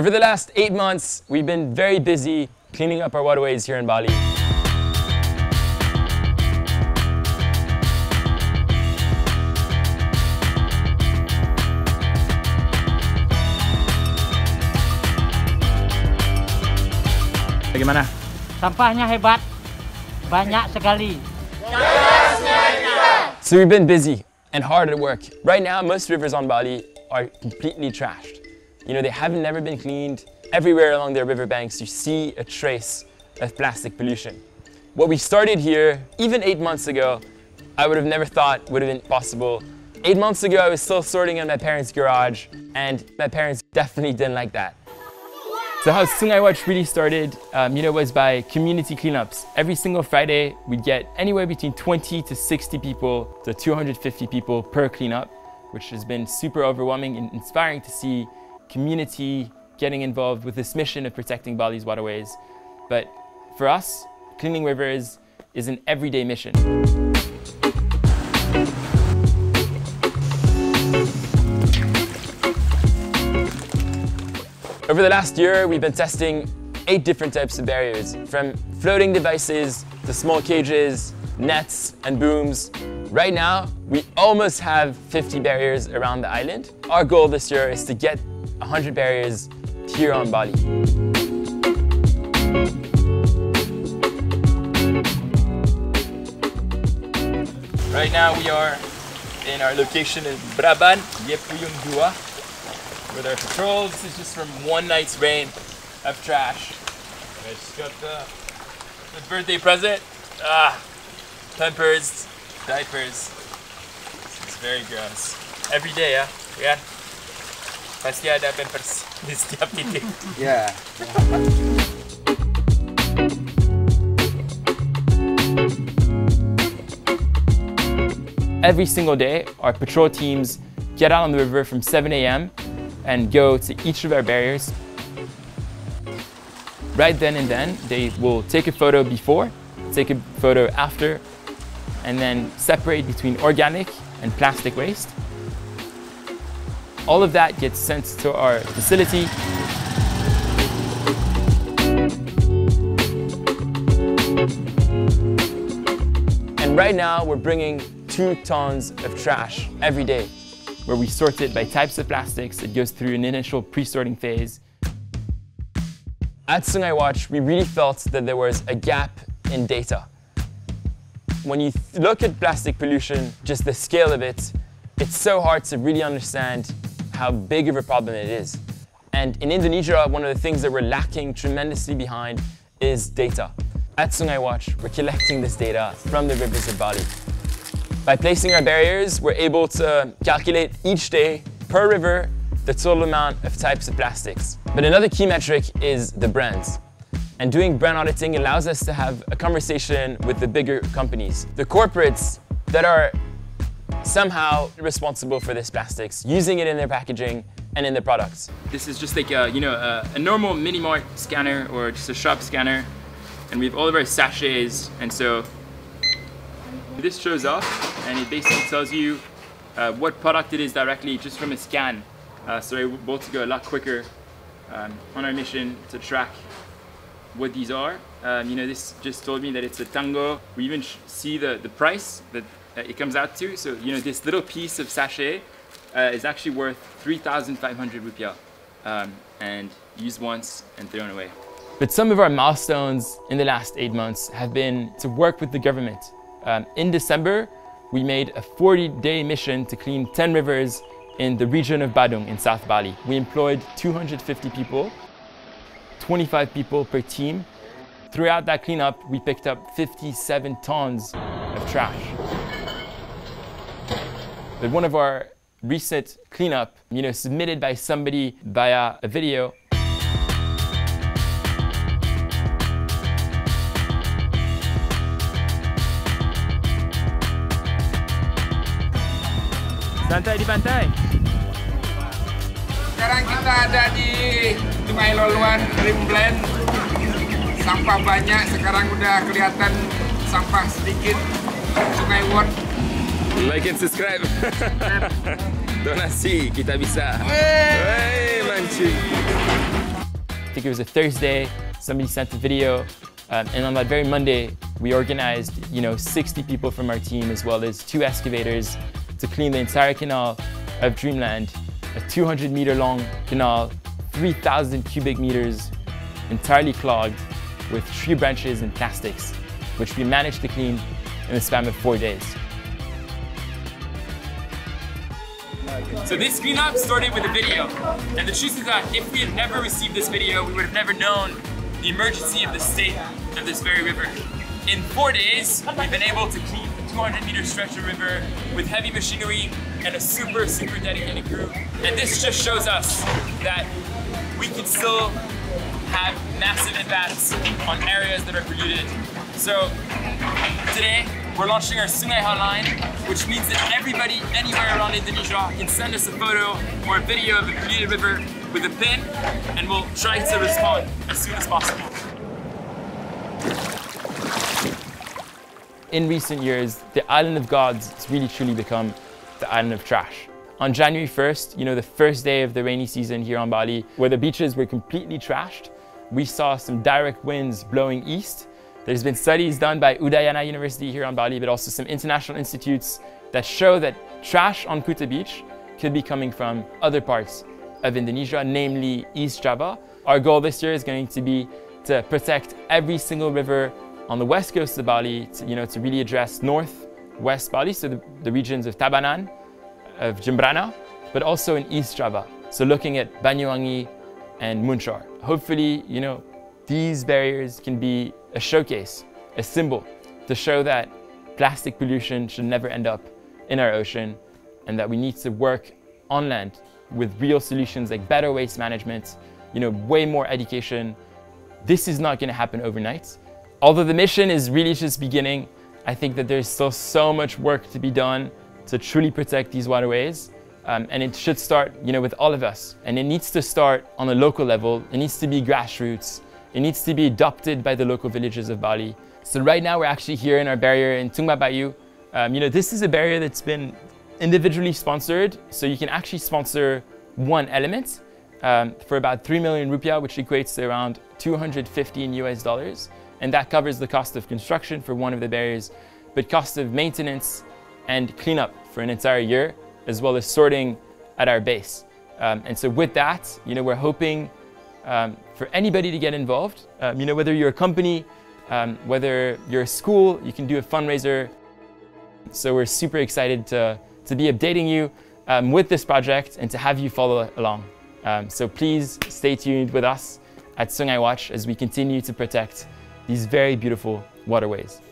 For the last 8 months, we've been very busy cleaning up our waterways here in Bali. Bagaimana? Sampahnya hebat, banyak sekali. So we've been busy and hard at work. Right now, most rivers on Bali are completely trashed. You know, they haven't never been cleaned. Everywhere along their riverbanks, you see a trace of plastic pollution. What we started here, even 8 months ago, I would have never thought would have been possible. 8 months ago, I was still sorting in my parents' garage, and my parents definitely didn't like that. So how Sungai Watch really started, was by community cleanups. Every single Friday, we'd get anywhere between 20 to 60 people to 250 people per cleanup, which has been super overwhelming and inspiring to see community getting involved with this mission of protecting Bali's waterways. But for us, cleaning rivers is an everyday mission. Over the last year, we've been testing 8 different types of barriers, from floating devices to small cages, nets and booms. Right now, we almost have 50 barriers around the island. Our goal this year is to get 100 barriers here on Bali. Right now we are in our location in Braban, Yepuyungua, with our patrols. This is just from one night's rain of trash. I just got the birthday present. Pampers, diapers. This is very gross. Every day, huh? Yeah. Pasti ada pampers di setiap titik. Yeah. Every single day, our patrol teams get out on the river from 7 AM and go to each of our barriers. Right then and then, they will take a photo before, take a photo after, and then separate between organic and plastic waste. All of that gets sent to our facility. And right now, we're bringing 2 tons of trash every day, where we sort it by types of plastics. It goes through an initial pre-sorting phase. At Sungai Watch, we really felt that there was a gap in data. When you look at plastic pollution, just the scale of it, it's so hard to really understand how big of a problem it is. And in Indonesia, one of the things that we're lacking tremendously behind is data. At Sungai Watch, we're collecting this data from the rivers of Bali. By placing our barriers, we're able to calculate each day per river the total amount of types of plastics. But another key metric is the brands. And doing brand auditing allows us to have a conversation with the bigger companies, the corporates that are somehow responsible for this plastics, using it in their packaging and in their products. This is just like a normal mini mart scanner or just a shop scanner, and we have all of our sachets, and so this shows up and it basically tells you what product it is directly just from a scan. So we're able to go a lot quicker on our mission to track what these are. This just told me that it's a tango. We even see the price that it comes out to. So, this little piece of sachet is actually worth 3,500 rupiah, and used once and thrown away. But some of our milestones in the last 8 months have been to work with the government. In December, we made a 40-day mission to clean 10 rivers in the region of Badung in South Bali. We employed 250 people, 25 people per team. Throughout that cleanup, we picked up 57 tons of trash. But one of our recent cleanup, submitted by somebody via a video. Santai di pantai. Sekarang kita ada di Sungai Loluan, Dreamland. Sampah banyak, sekarang udah kelihatan sampah sedikit. Sungai Watch. Like and subscribe. Donasi, kita bisa. Wey, and chill. I think it was a Thursday, somebody sent a video, and on that very Monday, we organized 60 people from our team as well as 2 excavators to clean the entire canal of Dreamland, a 200-meter long canal, 3,000 cubic meters, entirely clogged with tree branches and plastics, which we managed to clean in the span of 4 days. So this cleanup started with a video, and the truth is that if we had never received this video, we would have never known the emergency of the state of this very river. In 4 days, we've been able to clean a 200-meter stretch of river with heavy machinery and a super, super dedicated crew. And this just shows us that we can still have massive impacts on areas that are polluted. So today, we're launching our Sungai hotline, which means that everybody anywhere around Indonesia can send us a photo or a video of a polluted river with a pin, and we'll try to respond as soon as possible. In recent years, the Island of Gods has really truly become the Island of Trash. On January 1st, the first day of the rainy season here on Bali, where the beaches were completely trashed, we saw some direct winds blowing east. There's been studies done by Udayana University here on Bali, but also some international institutes that show that trash on Kuta Beach could be coming from other parts of Indonesia, namely East Java. Our goal this year is going to be to protect every single river on the west coast of Bali, to really address north, west Bali, so the regions of Tabanan, of Jimbrana, but also in East Java. So looking at Banyuwangi and Munshar. Hopefully, these barriers can be a showcase, a symbol to show that plastic pollution should never end up in our ocean and that we need to work on land with real solutions like better waste management, way more education. This is not going to happen overnight. Although the mission is really just beginning, I think that there's still so much work to be done to truly protect these waterways. And it should start with all of us. And it needs to start on a local level. It needs to be grassroots. It needs to be adopted by the local villages of Bali. So right now we're actually here in our barrier in Tungba Bayu. This is a barrier that's been individually sponsored. So you can actually sponsor one element for about 3 million rupiah, which equates to around $215. And that covers the cost of construction for one of the barriers, but cost of maintenance and cleanup for an entire year, as well as sorting at our base. And so with that, we're hoping for anybody to get involved, whether you're a company, whether you're a school, you can do a fundraiser. So we're super excited to be updating you with this project and to have you follow along. So please stay tuned with us at Sungai Watch as we continue to protect these very beautiful waterways.